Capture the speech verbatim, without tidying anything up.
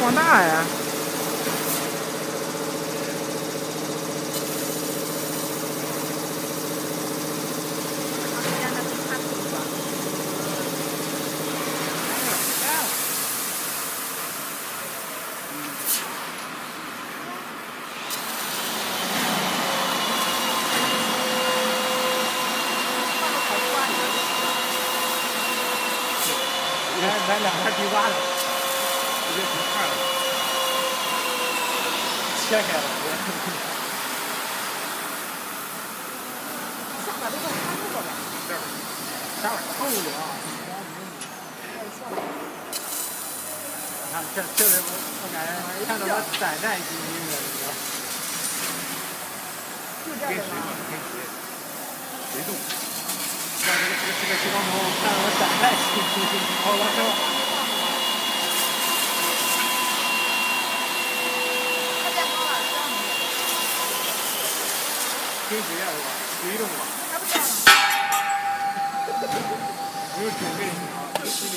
放大呀！买两盘地瓜了。 我就不看了，切开了。下边这个看这个呗。这儿，下边扣着啊。看这这人，我感觉看得我胆战心惊的，你知道。就这样吗？别动！让这个这个这个激光头看得我胆战心惊。好了，走。 听谁呀？我谁动我？还不这样？没有准备，心里。